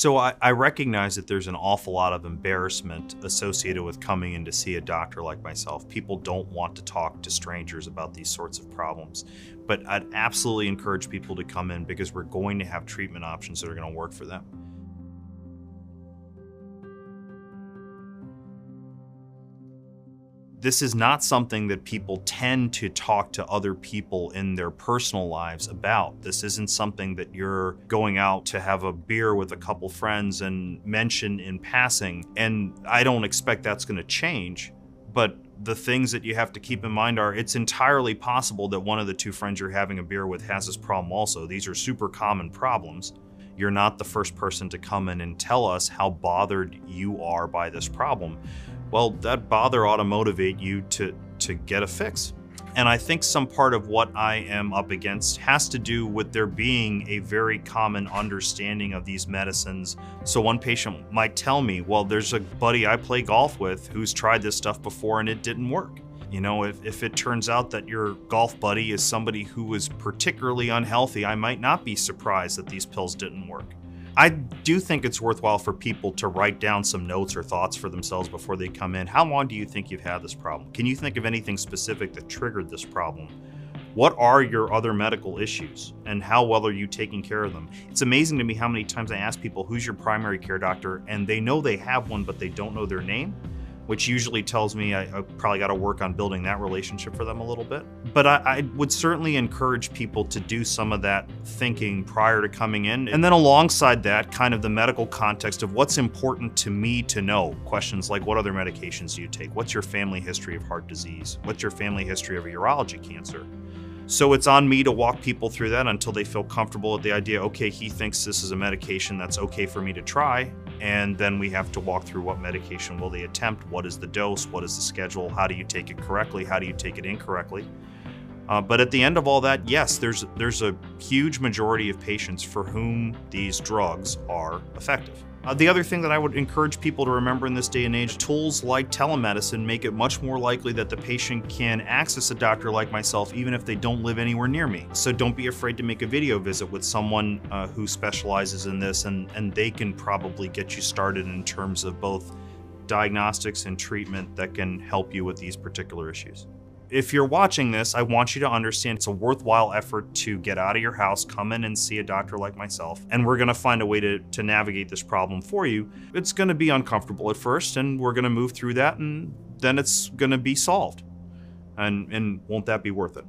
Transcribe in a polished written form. So I recognize that there's an awful lot of embarrassment associated with coming in to see a doctor like myself. People don't want to talk to strangers about these sorts of problems. But I'd absolutely encourage people to come in because we're going to have treatment options that are going to work for them. This is not something that people tend to talk to other people in their personal lives about. This isn't something that you're going out to have a beer with a couple friends and mention in passing. And I don't expect that's going to change. But the things that you have to keep in mind are it's entirely possible that one of the two friends you're having a beer with has this problem also. These are super common problems. You're not the first person to come in and tell us how bothered you are by this problem. Well, that bother ought to motivate you to get a fix. And I think some part of what I am up against has to do with there being a very common understanding of these medicines. So one patient might tell me, well, there's a buddy I play golf with who's tried this stuff before and it didn't work. You know, if it turns out that your golf buddy is somebody who is particularly unhealthy, I might not be surprised that these pills didn't work. I do think it's worthwhile for people to write down some notes or thoughts for themselves before they come in. How long do you think you've had this problem? Can you think of anything specific that triggered this problem? What are your other medical issues and how well are you taking care of them? It's amazing to me how many times I ask people, who's your primary care doctor? And they know they have one, but they don't know their name, which usually tells me I probably got to work on building that relationship for them a little bit. But I would certainly encourage people to do some of that thinking prior to coming in. And then alongside that, kind of the medical context of what's important to me to know. Questions like, what other medications do you take? What's your family history of heart disease? What's your family history of a urology cancer? So it's on me to walk people through that until they feel comfortable at the idea, okay, he thinks this is a medication that's okay for me to try. And then we have to walk through what medication will they attempt, what is the dose, what is the schedule, how do you take it correctly, how do you take it incorrectly. But at the end of all that, yes, there's a huge majority of patients for whom these drugs are effective. The other thing that I would encourage people to remember in this day and age, tools like telemedicine make it much more likely that the patient can access a doctor like myself even if they don't live anywhere near me. So don't be afraid to make a video visit with someone who specializes in this, and they can probably get you started in terms of both diagnostics and treatment that can help you with these particular issues. If you're watching this, I want you to understand it's a worthwhile effort to get out of your house, come in and see a doctor like myself, and we're gonna find a way to navigate this problem for you. It's gonna be uncomfortable at first, and we're gonna move through that, and then it's gonna be solved. And won't that be worth it?